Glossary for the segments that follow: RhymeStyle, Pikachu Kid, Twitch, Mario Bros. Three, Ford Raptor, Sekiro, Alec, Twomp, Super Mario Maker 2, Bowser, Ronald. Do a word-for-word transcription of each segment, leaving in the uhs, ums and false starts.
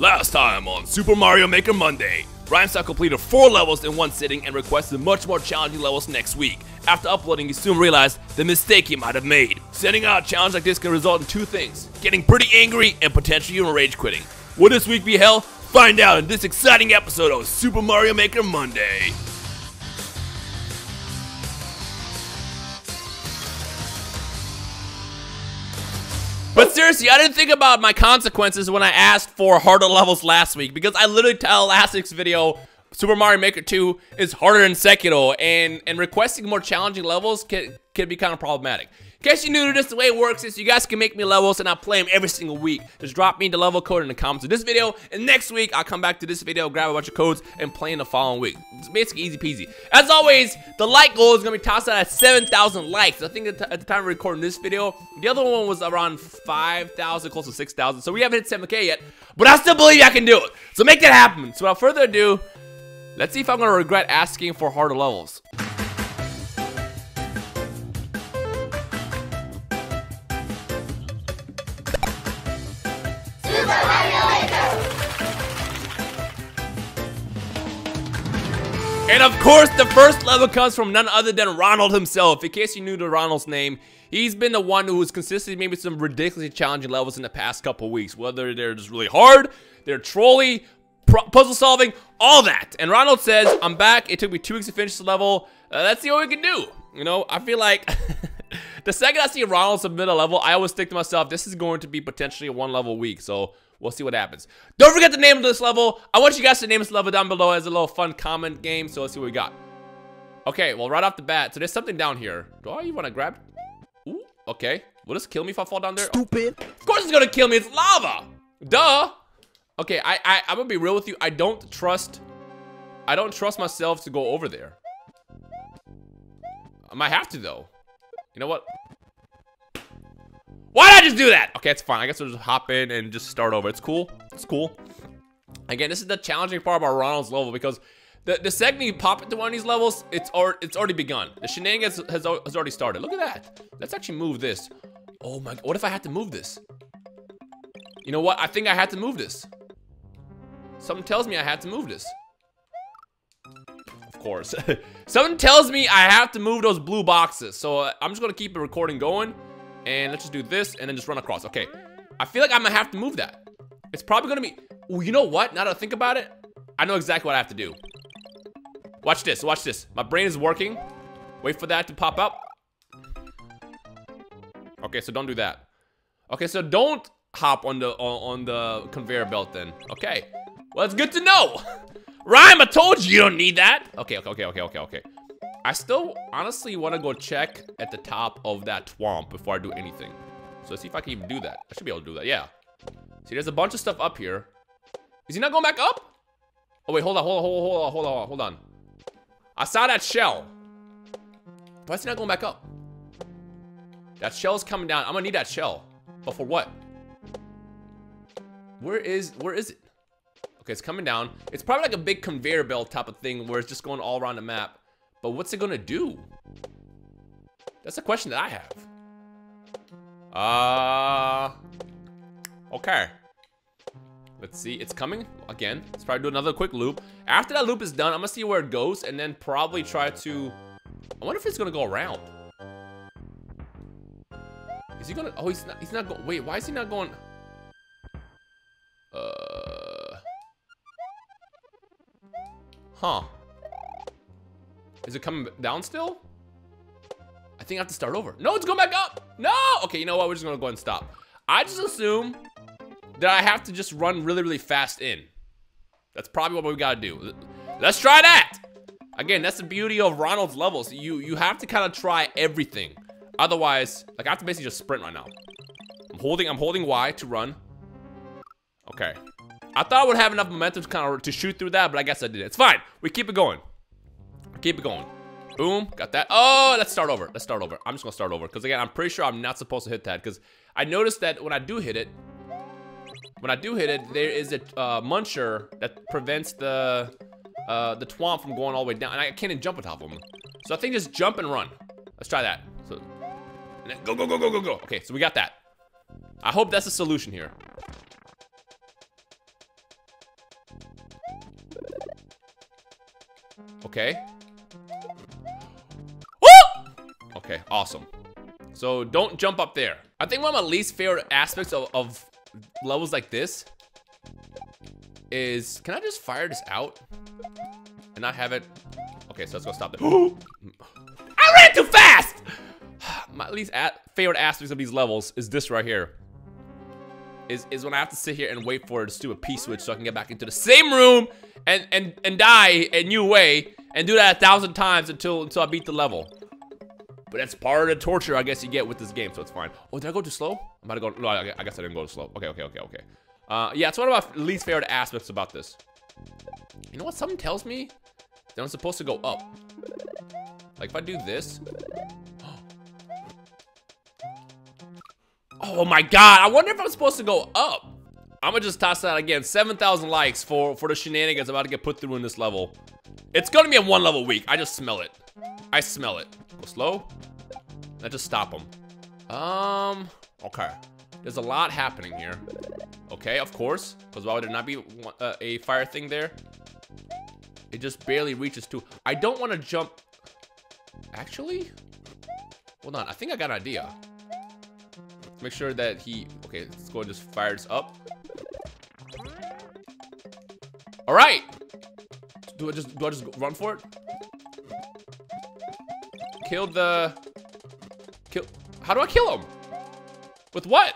Last time on Super Mario Maker Monday, RhymeStyle completed four levels in one sitting and requested much more challenging levels next week. After uploading, he soon realized the mistake he might have made. Sending out a challenge like this can result in two things: getting pretty angry and potentially even rage quitting. Will this week be hell? Find out in this exciting episode of Super Mario Maker Monday. But seriously, I didn't think about my consequences when I asked for harder levels last week, because I literally tell Alec's video Super Mario Maker two is harder than Sekiro, and, and requesting more challenging levels can, can be kind of problematic. In case you're new to this, the way it works is you guys can make me levels and I'll play them every single week. Just drop me the level code in the comments of this video, and next week I'll come back to this video, grab a bunch of codes, and play in the following week. It's basically easy peasy. As always, the like goal is going to be tossed out at seven thousand likes. I think at the time of recording this video, the other one was around five thousand, close to six thousand, so we haven't hit seven K yet, but I still believe I can do it. So make that happen. So without further ado, let's see if I'm gonna regret asking for harder levels. And of course, the first level comes from none other than Ronald himself. In case you knew the Ronald's name, he's been the one who's consistently maybe some ridiculously challenging levels in the past couple weeks. Whether they're just really hard, they're trolly, puzzle solving, all that. And Ronald says, I'm back. It took me two weeks to finish the level. Uh, that's the only we can do. You know, I feel like the second I see Ronald submit a level, I always think to myself, this is going to be potentially a one level week. So we'll see what happens. Don't forget the name of this level. I want you guys to name this level down below as a little fun comment game. So let's see what we got. Okay, well, right off the bat, so there's something down here. Do I even want to grab? Ooh, okay. Will this kill me if I fall down there? Stupid. Oh. Of course it's going to kill me. It's lava. Duh. Okay, I, I, I'm gonna be real with you. I don't trust, I don't trust myself to go over there. I might have to though. You know what? Why did I just do that? Okay, it's fine. I guess I'll just hop in and just start over. It's cool. It's cool. Again, this is the challenging part about Ronald's level, because the, the second you pop into one of these levels, it's, or, it's already begun. The shenanigans has, has already started. Look at that. Let's actually move this. Oh my, what if I had to move this? You know what? I think I had to move this. Something tells me I had to move this. Of course. Something tells me I have to move those blue boxes. So uh, I'm just going to keep the recording going. And let's just do this and then just run across. Okay. I feel like I'm going to have to move that. It's probably going to be... Ooh, you know what? Now that I think about it, I know exactly what I have to do. Watch this. Watch this. My brain is working. Wait for that to pop up. Okay, so don't do that. Okay, so don't hop on the, on, on the conveyor belt then. Okay. Well, it's good to know. Rhyme, I told you you don't need that. Okay, okay, okay, okay, okay, okay. I still honestly want to go check at the top of that twomp before I do anything. So let's see if I can even do that. I should be able to do that, yeah. See, there's a bunch of stuff up here. Is he not going back up? Oh, wait, hold on, hold on, hold on, hold on, hold on. I saw that shell. Why is he not going back up? That shell's coming down. I'm going to need that shell. But for what? Where is, where is it? Okay, it's coming down. It's probably like a big conveyor belt type of thing where it's just going all around the map. But what's it gonna do? That's a question that I have. Uh, okay. Let's see, it's coming again. Let's probably do another quick loop. After that loop is done, I'm gonna see where it goes and then probably try to, I wonder if it's gonna go around. Is he gonna, oh, he's not, he's not going, wait, why is he not going? Uh, huh. Is it coming down still? I think I have to start over. No, it's going back up. No. Okay, you know what? We're just gonna go ahead and stop. I just assume that I have to just run really, really fast in. That's probably what we gotta do. Let's try that. Again, that's the beauty of Ronald's levels. You you have to kind of try everything. Otherwise, like I have to basically just sprint right now. I'm holding. I'm holding Y to run. Okay, I thought I would have enough momentum to kind of to shoot through that, but I guess I did it. It's fine. We keep it going. Keep it going. Boom, got that. Oh, let's start over. Let's start over. I'm just gonna start over because again, I'm pretty sure I'm not supposed to hit that because I noticed that when I do hit it, when I do hit it, there is a uh, muncher that prevents the uh, the twomp from going all the way down, and I can't even jump on top of him. So I think just jump and run. Let's try that. So go, go, go, go, go, go. Okay, so we got that. I hope that's the solution here. Okay. Oh! Okay, awesome. So don't jump up there. I think one of my least favorite aspects of, of levels like this is, can I just fire this out and not have it? Okay, so let's go stop there. I ran too fast! My least a favorite aspects of these levels is this right here. Is, is when I have to sit here and wait for it to do a P-switch so I can get back into the same room and, and, and die a new way and do that a thousand times until, until I beat the level. But that's part of the torture I guess you get with this game, so it's fine. Oh, did I go too slow? I'm about to go, no, I, I guess I didn't go too slow. Okay, okay, okay, okay. Uh, yeah, it's one of my least favorite aspects about this. You know what, something tells me that I'm supposed to go up. Like if I do this. Oh my god, I wonder if I'm supposed to go up. I'm gonna just toss that again. seven thousand likes for, for the shenanigans about to get put through in this level. It's gonna be a one level week. I just smell it. I smell it. Go slow. Let's just stop them. Um, okay. There's a lot happening here. Okay, of course. Because why would there not be uh, a fire thing there? It just barely reaches to. I don't want to jump. Actually? Hold on, I think I got an idea. Make sure that he, okay, let's go and just fire this up. All right. Do I just, do I just run for it? Kill the, kill, how do I kill him? With what?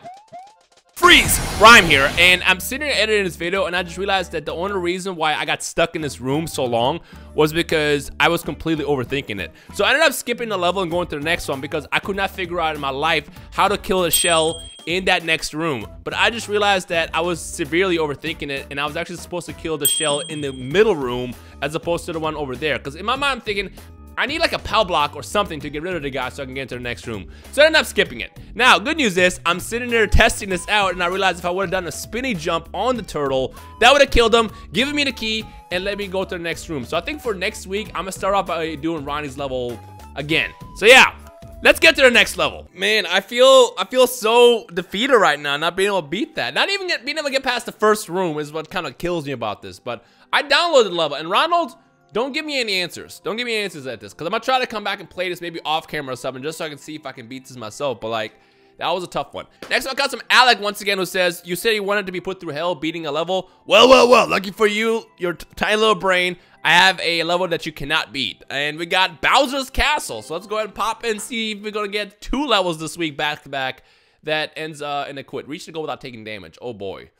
Freeze! Rhyme here, and I'm sitting here editing this video, and I just realized that the only reason why I got stuck in this room so long was because I was completely overthinking it. So I ended up skipping the level and going to the next one because I could not figure out in my life how to kill a shell in that next room. But I just realized that I was severely overthinking it, and I was actually supposed to kill the shell in the middle room as opposed to the one over there. Because in my mind, I'm thinking, I need like a power block or something to get rid of the guy so I can get into the next room. So I ended up skipping it. Now, good news is, I'm sitting there testing this out and I realized if I would've done a spinny jump on the turtle, that would've killed him, given me the key, and let me go to the next room. So I think for next week, I'm gonna start off by doing Ronnie's level again. So yeah, let's get to the next level. Man, I feel I feel so defeated right now, not being able to beat that. Not even get, being able to get past the first room is what kind of kills me about this, but I downloaded the level and Ronald, don't give me any answers. Don't give me any answers at this. Because I'm going to try to come back and play this maybe off camera or something just so I can see if I can beat this myself. But like, that was a tough one. Next one comes from Alec once again who says, you said you wanted to be put through hell beating a level. Well, well, well, lucky for you, your tiny little brain, I have a level that you cannot beat. And we got Bowser's Castle. So let's go ahead and pop and see if we're going to get two levels this week back to back that ends uh, in a quit. Reach the goal without taking damage. Oh boy.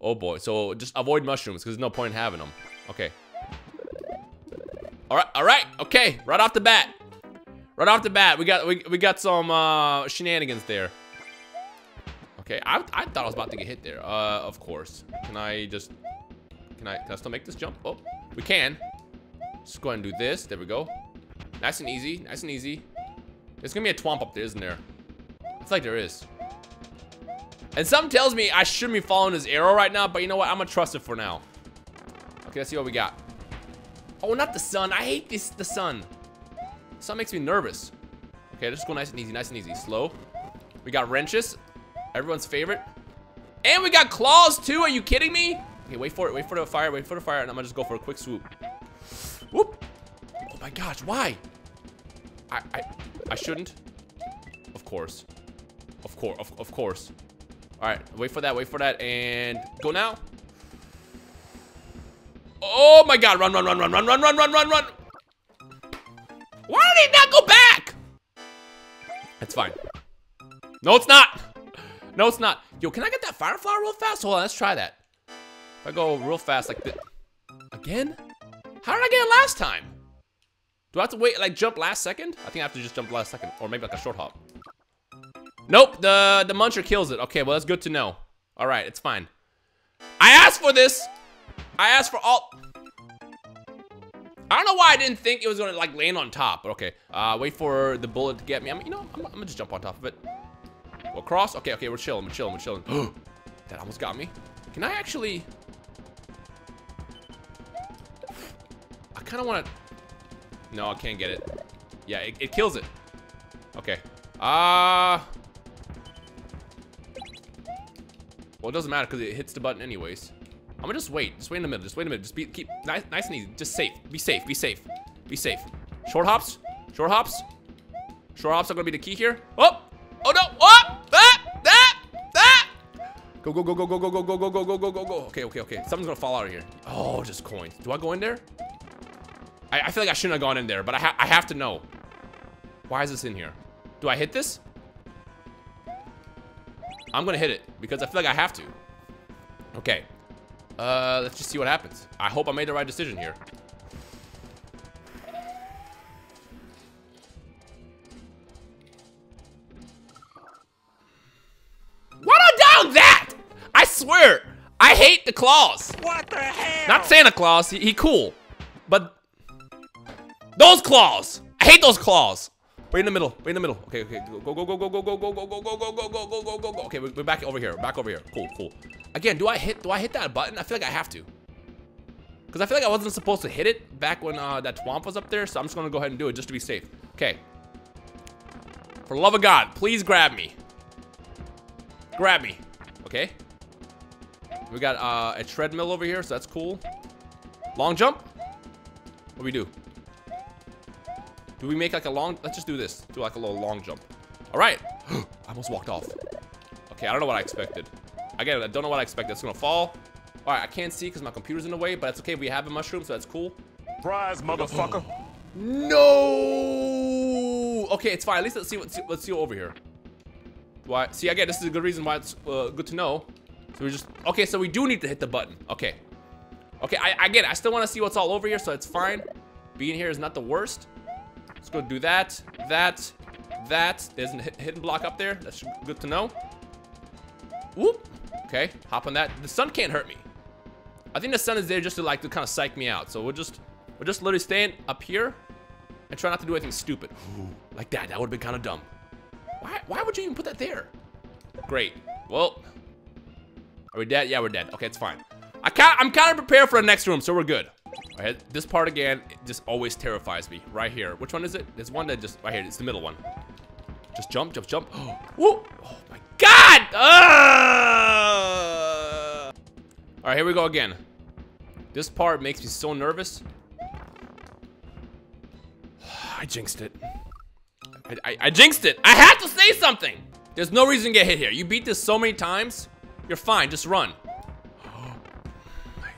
Oh boy. So just avoid mushrooms because there's no point in having them. Okay. All right, all right, okay, right off the bat. Right off the bat, we got we, we got some uh, shenanigans there. Okay, I, I thought I was about to get hit there, uh, of course. Can I just, can I, can I still make this jump? Oh, we can. Just go ahead and do this, there we go. Nice and easy, nice and easy. There's gonna be a twomp up there, isn't there? It's like there is. And something tells me I shouldn't be following his arrow right now, but you know what, I'm gonna trust it for now. Okay, let's see what we got. Oh, not the sun. I hate this, the sun. The sun makes me nervous. Okay, let's just go nice and easy, nice and easy. Slow. We got wrenches. Everyone's favorite. And we got claws, too. Are you kidding me? Okay, wait for it. Wait for the fire. Wait for the fire. And I'm going to just go for a quick swoop. Whoop. Oh, my gosh. Why? I I, I shouldn't. Of course. Of course. Of, of course. All right. Wait for that. Wait for that. And go now. Oh my god, run, run, run, run, run, run, run, run, run, run. Why did he not go back? It's fine. No, it's not. No, it's not. Yo, can I get that firefly real fast? Hold on, let's try that. If I go real fast like this. Again? How did I get it last time? Do I have to wait, like jump last second? I think I have to just jump last second, or maybe like a short hop. Nope, the, the muncher kills it. Okay, well, that's good to know. All right, it's fine. I asked for this. I asked for all. I don't know why I didn't think it was gonna like land on top, but okay. Uh, wait for the bullet to get me. I mean, you know, I'm, I'm gonna just jump on top of it. Go across. Okay, okay, we're chilling, we're chilling, we're chilling. That almost got me. Can I actually? I kind of want to. No, I can't get it. Yeah, it, it kills it. Okay. Ah. Uh... Well, it doesn't matter because it hits the button anyways. I'm gonna just wait, just wait in the middle, just wait a minute, just be, keep nice, nice and easy, just safe, be safe, be safe. Be safe. Short hops. Short hops. Short hops are gonna be the key here. Oh! Oh no! Oh! That! Ah! That! Ah! That! Ah! Go, go, go, go, go, go, go, go, go, go, go, go, go, go. Okay, okay, okay. Something's gonna fall out of here. Oh, just coins. Do I go in there? I, I feel like I shouldn't have gone in there, but I, ha I have to know. Why is this in here? Do I hit this? I'm gonna hit it because I feel like I have to. Okay. Uh, let's just see what happens. I hope I made the right decision here. Swear, I hate the claws. What the hell? Not Santa Claus. He, he cool, but those claws. I hate those claws. Wait in the middle. Wait in the middle. Okay, okay. Go, go, go, go, go, go, go, go, go, go, go, go, go, go, go, go, go. Okay, we're back over here. Back over here. Cool, cool. Again, do I hit? Do I hit that button? I feel like I have to, because I feel like I wasn't supposed to hit it back when uh, that Twomp was up there. So I'm just gonna go ahead and do it just to be safe. Okay. For the love of God, please grab me. Grab me. Okay. We got uh, a treadmill over here, so that's cool. Long jump? What do we do? Do we make like a long... Let's just do this. Do like a little long jump. All right. I almost walked off. Okay, I don't know what I expected. Again, I don't know what I expected. It's going to fall. All right, I can't see because my computer's in the way, but that's okay. We have a mushroom, so that's cool. Surprise, motherfucker. No! Okay, it's fine. At least let's see what, let's see over here. Why? See, again, this is a good reason why it's uh, good to know. So we just, okay, so we do need to hit the button. Okay. Okay, I, I get it. I still want to see what's all over here, so it's fine. Being here is not the worst. Let's go do that, that, that. There's a hidden block up there. That's good to know. Whoop. Okay, hop on that. The sun can't hurt me. I think the sun is there just to like, to kind of psych me out. So we'll just, we'll just literally stand up here and try not to do anything stupid. Ooh, like that, that would've been kind of dumb. Why, why would you even put that there? Great, well. Are we dead? Yeah, we're dead. Okay, it's fine. I can't, I'm kind of prepared for the next room, so we're good. All right, this part again, it just always terrifies me. Right here. Which one is it? There's one that just, right here. It's the middle one. Just jump, jump, jump. Oh, whoop. Oh my God. Uh! All right, here we go again. This part makes me so nervous. I jinxed it. I, I, I jinxed it. I had to say something. There's no reason to get hit here. You beat this so many times. You're fine, just run. Oh my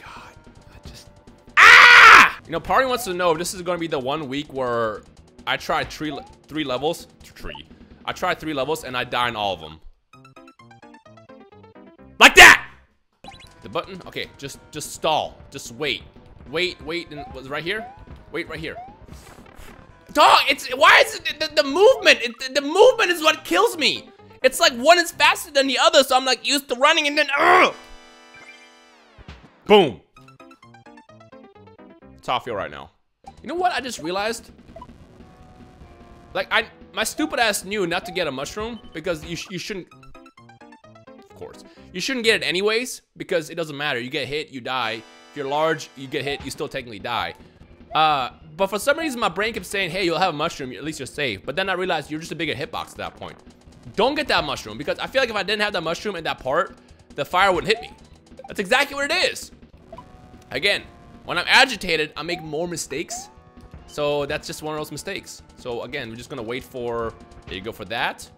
God, I just, ah! You know, Party wants to know if this is gonna be the one week where I tried three, three levels, three. I tried three levels and I died in all of them. Like that! The button, okay, just just stall, just wait. Wait, wait, and was it right here? Wait, right here. Dog, it's, why is it, the, the movement, it, the movement is what kills me. It's like one is faster than the other, so I'm like used to running and then uh, boom. It's how I feel right now. You know what I just realized? Like I, my stupid ass knew not to get a mushroom because you, sh you shouldn't, of course. You shouldn't get it anyways because it doesn't matter. You get hit, you die. If you're large, you get hit, you still technically die. Uh, but for some reason my brain kept saying, hey, you'll have a mushroom, at least you're safe. But then I realized you're just a bigger hitbox at that point. Don't get that mushroom, because I feel like if I didn't have that mushroom in that part, the fire wouldn't hit me. That's exactly what it is. Again, when I'm agitated, I make more mistakes. So that's just one of those mistakes. So again, we're just gonna wait for, there you go, for that.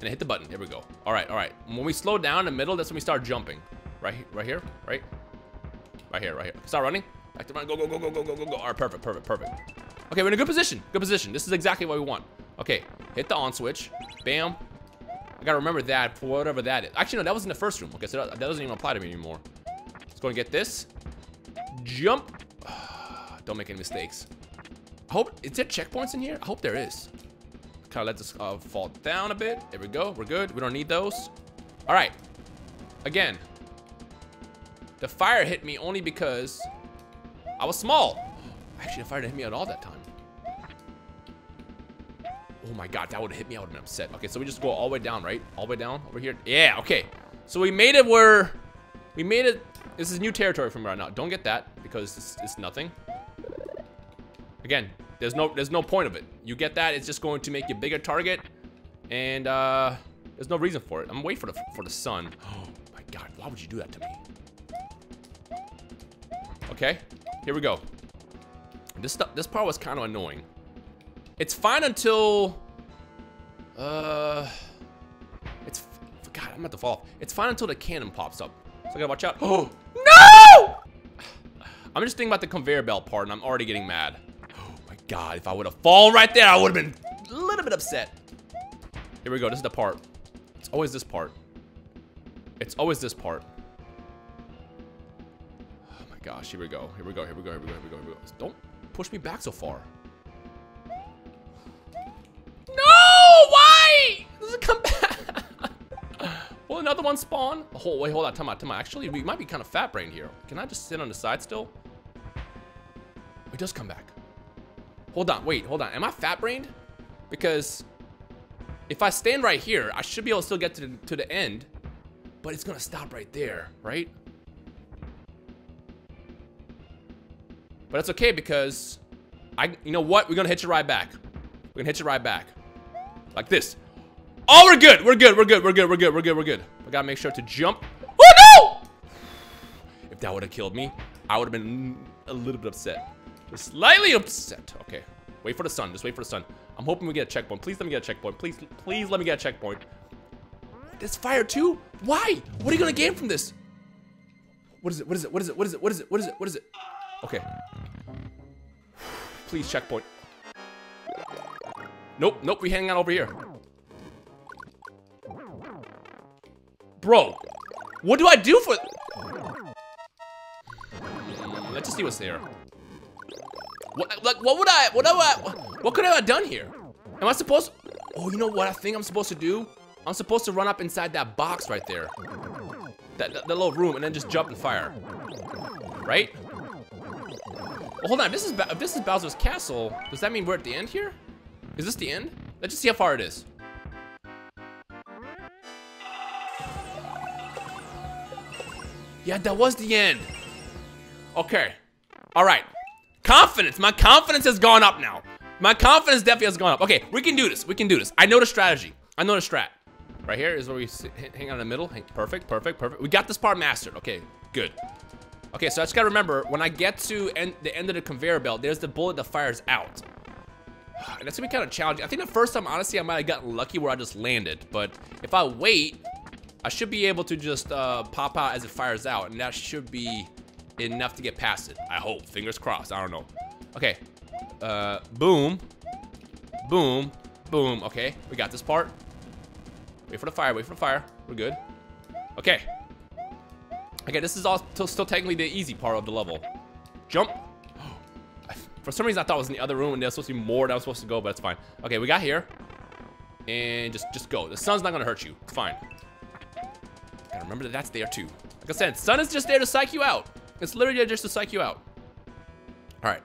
And I hit the button, here we go. All right, all right. When we slow down in the middle, that's when we start jumping. Right, right here, right? Right here, right here. Start running. Back to run, go, go, go, go, go, go, go, go. All right, perfect, perfect, perfect. Okay, we're in a good position, good position. This is exactly what we want. Okay, hit the on switch. Bam. I gotta remember that for whatever that is. Actually, no, that was in the first room. Okay, so that, that doesn't even apply to me anymore. Let's go and get this. Jump. Don't make any mistakes. I hope, is there checkpoints in here? I hope there is. Kind of let this uh, fall down a bit. There we go, we're good. We don't need those. All right, again. The fire hit me only because I was small. Actually, the fire didn't hit me at all that time. Oh my God, that would have hit me, I would have been upset. Okay, so we just go all the way down, right? All the way down, over here. Yeah, okay. So we made it where, we made it, this is new territory for me right now. Don't get that, because it's, it's nothing. Again, there's no there's no point of it. You get that, it's just going to make you a bigger target, and uh, there's no reason for it. I'm waiting for the, for the sun. Oh my God, why would you do that to me? Okay, here we go. This stuff, this part was kind of annoying. It's fine until, uh, it's, God, I'm about to fall off. It's fine until the cannon pops up. So I gotta watch out. Oh, no! I'm just thinking about the conveyor belt part and I'm already getting mad. Oh my God, if I would've fallen right there, I would've been a little bit upset. Here we go, this is the part. It's always this part. It's always this part. Oh my gosh, here we go, here we go, here we go, here we go, here we go, here we go. Don't push me back so far. No, why? Does it come back? Will another one spawn? Oh, wait, hold on, time out, time out. Actually, we might be kind of fat brain here. Can I just sit on the side still? It does come back. Hold on, wait, hold on. Am I fat brained? Because if I stand right here, I should be able to still get to the, to the end, but it's gonna stop right there, right? But it's okay because I, you know what? We're gonna hitch it right back. We're gonna hitch it right back. Like this. Oh, we're good, we're good, we're good, we're good, we're good, we're good, we're good. I gotta make sure to jump. Oh no! If that would've killed me, I would've been a little bit upset. Just slightly upset, okay. Wait for the sun, just wait for the sun. I'm hoping we get a checkpoint. Please let me get a checkpoint. Please, please let me get a checkpoint. This fire too? Why? What are you gonna gain from this? What is it, what is it, what is it, what is it, what is it, what is it, what is it? Okay. Please checkpoint. Nope, nope, we hang out over here. Bro, what do I do for? Let's just see what's there. What, like, what would I, what, I, what, what could I have done here? Am I supposed to, oh, you know what I think I'm supposed to do? I'm supposed to run up inside that box right there. That, that, that little room, and then just jump and fire. Right? Well, hold on, if this, is, if this is Bowser's castle, does that mean we're at the end here? Is this the end? Let's just see how far it is. Yeah, that was the end. Okay, all right. Confidence, my confidence has gone up now. My confidence definitely has gone up. Okay, we can do this, we can do this. I know the strategy, I know the strat. Right here is where we sit, hang out in the middle. Hang, perfect, perfect, perfect. We got this part mastered, okay, good. Okay, so I just gotta remember, when I get to end, the end of the conveyor belt, there's the bullet that fires out. And that's gonna be kind of challenging. I think the first time, honestly, I might have gotten lucky where I just landed, but if I wait, I should be able to just uh, pop out as it fires out, and that should be enough to get past it. I hope, fingers crossed, I don't know. Okay, uh, boom, boom, boom, okay, we got this part. Wait for the fire, wait for the fire, we're good. Okay. Okay, this is all still technically the easy part of the level. Jump. For some reason I thought it was in the other room and there's supposed to be more that I was supposed to go, but it's fine. Okay, we got here. And just, just go, the sun's not gonna hurt you, it's fine. Gotta remember that that's there too. Like I said, sun is just there to psych you out. It's literally just to psych you out. All right,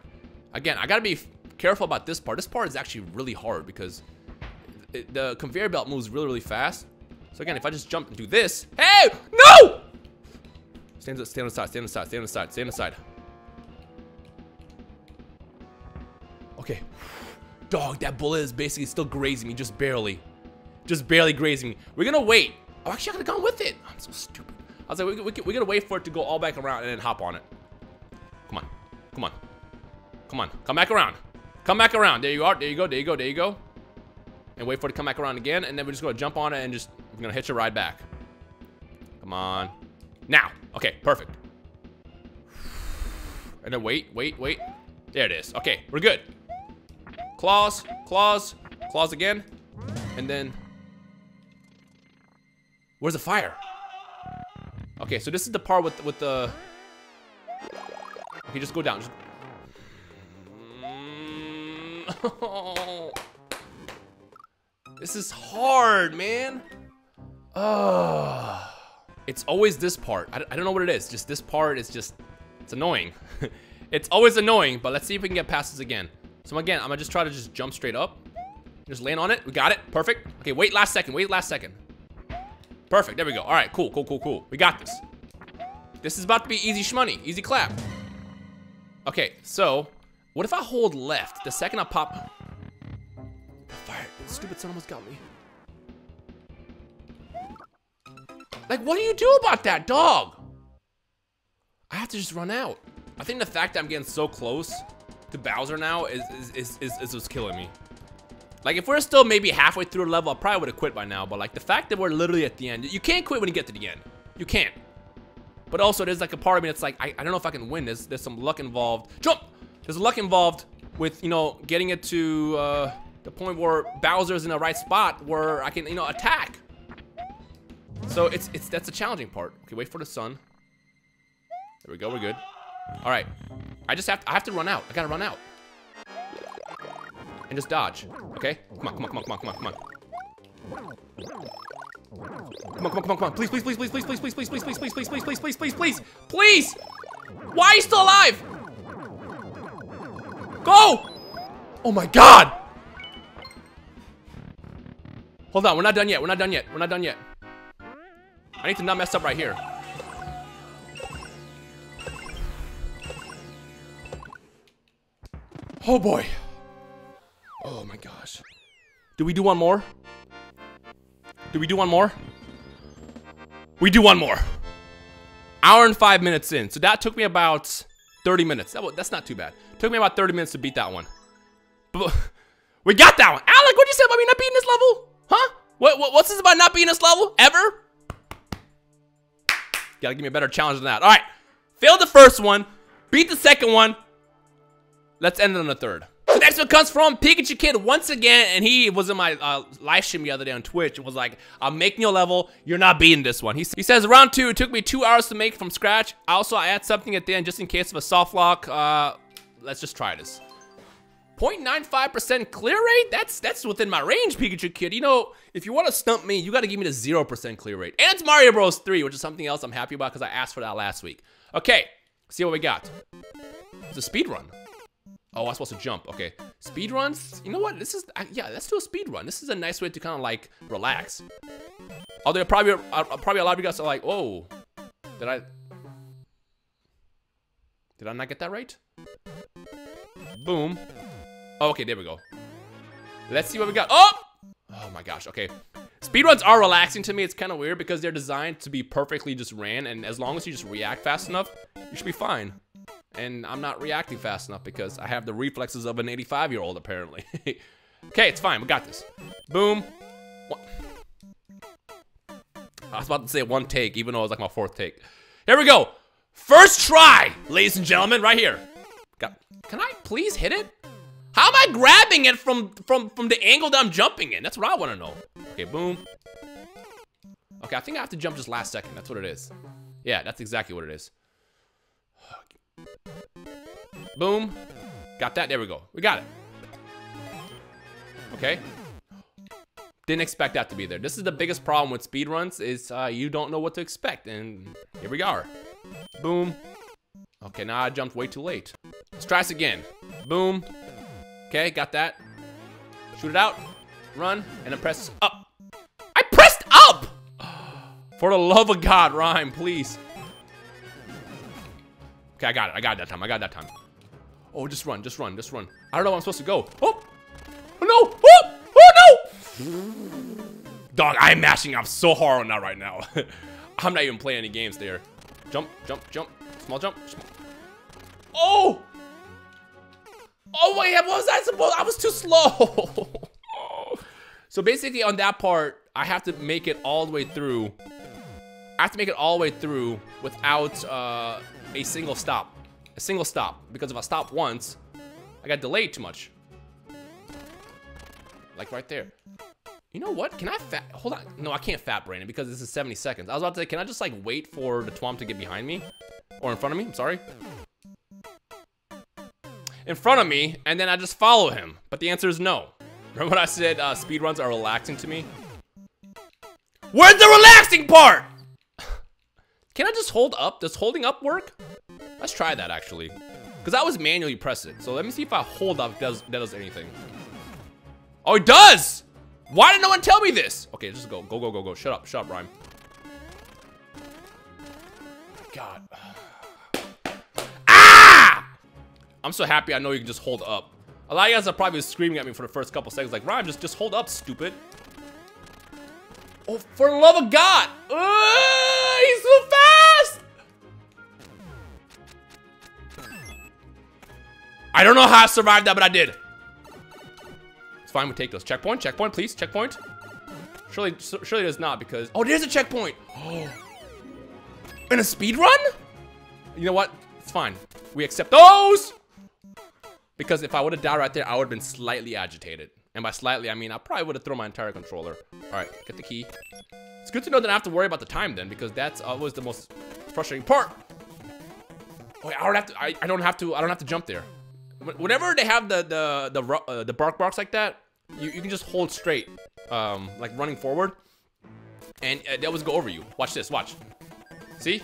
again, I gotta be careful about this part. This part is actually really hard because it, the conveyor belt moves really, really fast. So again, if I just jump and do this, hey, no! Stand, stand on the side, stand on the side, stand on the side, stand on the side. Okay, dog, that bullet is basically still grazing me, just barely. Just barely grazing me. We're gonna wait. Oh, actually, I could've gone with it. I'm so stupid. I was like, we, we, we're gonna wait for it to go all back around and then hop on it. Come on, come on, come on, come back around. Come back around, there you are, there you go, there you go, there you go. And wait for it to come back around again, and then we're just gonna jump on it and just, we're gonna hitch a ride back. Come on, now, okay, perfect. And then wait, wait, wait, there it is, okay, we're good. Claws, claws, claws again, and then, where's the fire? Okay, so this is the part with with the. Okay, just go down. Just... Oh. This is hard, man. Oh. It's always this part. I, I don't know what it is. Just this part is just, it's annoying. It's always annoying, but let's see if we can get past this again. So again, I'm gonna just try to just jump straight up. Just land on it. We got it. Perfect. Okay, wait last second. Wait last second. Perfect, there we go. All right, cool, cool, cool, cool. We got this. This is about to be easy shmoney, easy clap. Okay, so, what if I hold left? The second I pop, the fire, the stupid son almost got me. Like, what do you do about that, dog? I have to just run out. I think the fact that I'm getting so close to Bowser now is is, is, is is what's killing me. Like, if we're still maybe halfway through a level, I probably would have quit by now. But, like, the fact that we're literally at the end. You can't quit when you get to the end. You can't. But also, there's, like, a part of me that's like, I, I don't know if I can win. There's, there's some luck involved. Jump! There's luck involved with, you know, getting it to uh, the point where Bowser's in the right spot where I can, you know, attack. So, it's it's that's the challenging part. Okay, wait for the sun. There we go. We're good. All right. I just have to, I have to run out. I gotta run out. And just dodge. Okay? Come on, come on, come on, come on, come on, come on. Come on, come on, come on, come on. Please, please, please, please, please, please, please, please, please, please, please, please, please, please, please, please, please! Why are you still alive? Go! Oh my god! Hold on, we're not done yet, we're not done yet, we're not done yet. I need to not mess up right here. Oh boy. Oh my gosh. Do we do one more? Do we do one more? We do one more. Hour and five minutes in. So that took me about thirty minutes. That was, that's not too bad. Took me about thirty minutes to beat that one. But we got that one. Alec, what did you say about me not beating this level? Huh? What, what, what's this about not beating this level? Ever? Gotta give me a better challenge than that. All right. Failed the first one. Beat the second one. Let's end it on the third. So next one comes from Pikachu Kid once again, and he was in my uh, live stream the other day on Twitch and was like, I'm making you a level, you're not beating this one. He, he says, round two, it took me two hours to make from scratch. Also, I add something at the end just in case of a soft lock. Uh, let's just try this. zero point nine five percent clear rate? That's that's within my range, Pikachu Kid. You know, if you want to stump me, you got to give me the zero percent clear rate. And it's Mario Bros three, which is something else I'm happy about because I asked for that last week. Okay, see what we got. It's a speed run. Oh, I was supposed to jump. Okay. Speed runs. You know what? This is... I, yeah, let's do a speed run. This is a nice way to kind of, like, relax. Although probably, uh, probably a lot of you guys are like, whoa. Did I... Did I not get that right? Boom. Oh, okay. There we go. Let's see what we got. Oh! Oh, my gosh. Okay. Speed runs are relaxing to me. It's kind of weird because they're designed to be perfectly just ran. And as long as you just react fast enough, you should be fine. And I'm not reacting fast enough because I have the reflexes of an eighty-five-year-old, apparently. Okay, it's fine. We got this. Boom. What? I was about to say one take, even though it was like my fourth take. Here we go. First try, ladies and gentlemen, right here. Got, can I please hit it? How am I grabbing it from, from, from the angle that I'm jumping in? That's what I want to know. Okay, boom. Okay, I think I have to jump just last second. That's what it is. Yeah, that's exactly what it is. Boom. Got that. There we go. We got it. Okay. Didn't expect that to be there. This is the biggest problem with speedruns is uh, you don't know what to expect. And here we are. Boom. Okay, now I jumped way too late. Let's try this again. Boom. Okay, got that. Shoot it out. Run. And then press up. I pressed up! For the love of God, Rhyme, please. Okay, I got it. I got it that time. I got it that time. Oh, just run. Just run. Just run. I don't know where I'm supposed to go. Oh! Oh, no! Oh! Oh, no! Dog, I'm mashing up so hard on that right now. I'm not even playing any games there. Jump, jump, jump. Small jump. Small. Oh! Oh, wait. What was I supposed to? I was too slow. Oh. So, basically, on that part, I have to make it all the way through. I have to make it all the way through without... Uh, A single stop. A single stop. Because if I stop once, I got delayed too much. Like right there. You know what? Can I fat... Hold on. No, I can't fat brain it because this is seventy seconds. I was about to say, can I just like wait for the twomp to get behind me? Or in front of me? I'm sorry. In front of me, and then I just follow him. But the answer is no. Remember when I said uh, speedruns are relaxing to me? Where's the relaxing part? Can I just hold up? Does holding up work? Let's try that actually. Because I was manually pressing it. So let me see if I hold up, does that does anything. Oh, it does! Why did no one tell me this? Okay, just go, go, go, go, go. Shut up, shut up, Rhyme. God. Ah! I'm so happy I know you can just hold up. A lot of you guys are probably screaming at me for the first couple seconds like, Rhyme, just, just hold up, stupid. Oh, for the love of God! Uh, he's so fast! I don't know how I survived that, but I did. It's fine, we take those. Checkpoint, checkpoint, please, checkpoint. Surely, surely there's not because... Oh, there's a checkpoint. Oh. In a speed run? You know what? It's fine. We accept those. Because if I would have died right there, I would have been slightly agitated. And by slightly, I mean I probably would have thrown my entire controller. All right, get the key. It's good to know that I have to worry about the time then, because that's always the most frustrating part. Wait, I don't have to. I, I don't have to. I don't have to jump there. Whenever they have the the the uh, the bark barks like that, you you can just hold straight, um, like running forward, and uh, they always go over you. Watch this. Watch. See?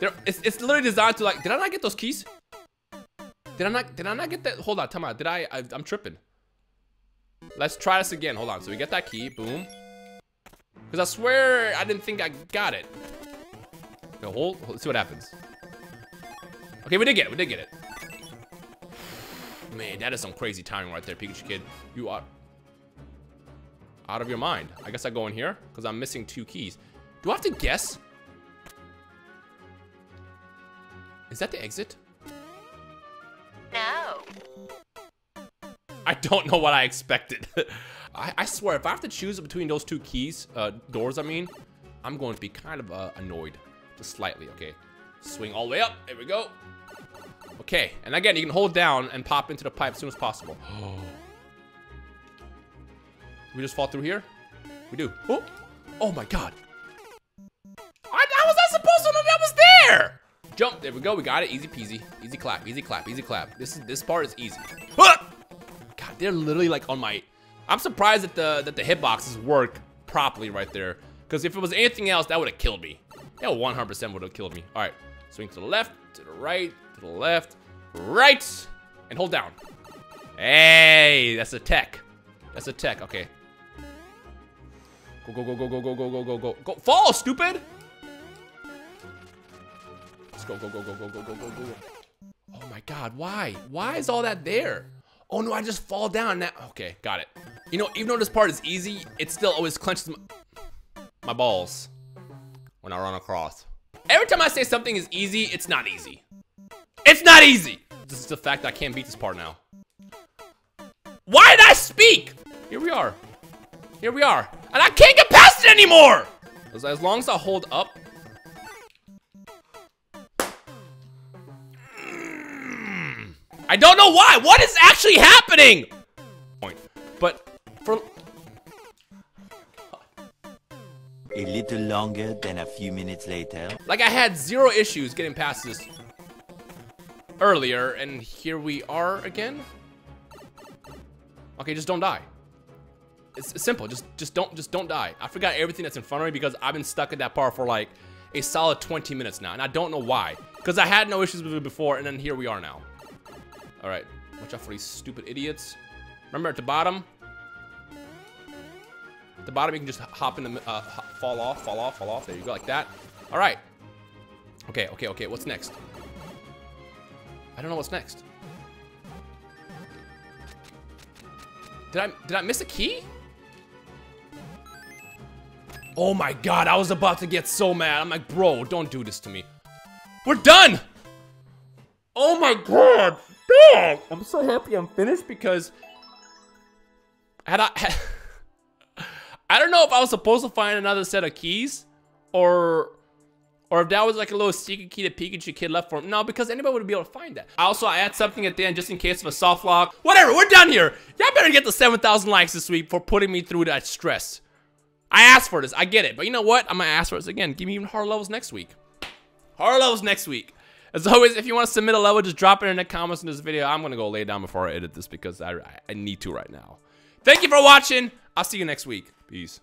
They're, it's it's literally designed to like. Did I not get those keys? Did I not? Did I not get that? Hold on. Tell me. Did I, I? I'm tripping. Let's try this again. Hold on. So we get that key. Boom. Because I swear I didn't think I got it. No, hold, hold. Let's see what happens. Okay, we did get it. We did get it. Man, that is some crazy timing right there, Pikachu Kid. You are out of your mind. I guess I go in here because I'm missing two keys. Do I have to guess? Is that the exit? No. I don't know what I expected. I, I swear, if I have to choose between those two keys, uh, doors, I mean, I'm going to be kind of uh, annoyed, just slightly. Okay, swing all the way up. There we go. Okay, and again, you can hold down and pop into the pipe as soon as possible. We just fall through here? We do. Oh, oh my God. I, I was not supposed to know that was there. Jump, there we go, we got it, easy peasy. Easy clap, easy clap, easy clap. This is this part is easy. Ah! God, they're literally like on my... I'm surprised that the, that the hitboxes work properly right there. Because if it was anything else, that would have killed me. That one hundred percent would have killed me. All right, swing to the left, to the right, to the left, right, and hold down. Hey, that's a tech. That's a tech. Okay. Go go go go go go go go go go go. Fall, stupid. Let's go go go go go go go go go. Oh my God, why? Why is all that there? Oh no, I just fall down now. Okay, got it. You know, even though this part is easy, it still always clenches my, my balls when I run across. Every time I say something is easy, it's not easy. It's not easy! This is the fact that I can't beat this part now. Why did I speak? Here we are. Here we are. And I can't get past it anymore! As, as long as I hold up. Mm, I don't know why. What is actually happening? Point. But for... A little longer than a few minutes later. Like I had zero issues getting past this earlier, and here we are again. Okay, just don't die. It's simple. Just, just don't, just don't die. I forgot everything that's in front of me because I've been stuck at that part for like a solid twenty minutes now, and I don't know why. Because I had no issues with it before, and then here we are now. All right, watch out for these stupid idiots. Remember at the bottom, at the bottom you can just hop in the, uh, hop, fall off, fall off, fall off. There you go, like that. All right. Okay, okay, okay. What's next? I don't know what's next. Did I did I miss a key? Oh my God, I was about to get so mad. I'm like, bro, don't do this to me. We're done. Oh my God, damn. I'm so happy I'm finished because had I had, I don't know if I was supposed to find another set of keys or Or if that was like a little secret key that Pikachu Kid left for him. No, because anybody would be able to find that. Also, I add something at the end just in case of a soft lock. Whatever, we're done here. Y'all better get the seven thousand likes this week for putting me through that stress. I asked for this, I get it. But you know what? I'm gonna ask for this again. Give me even harder levels next week. Harder levels next week. As always, if you want to submit a level, just drop it in the comments in this video. I'm gonna go lay down before I edit this because I, I need to right now. Thank you for watching. I'll see you next week. Peace.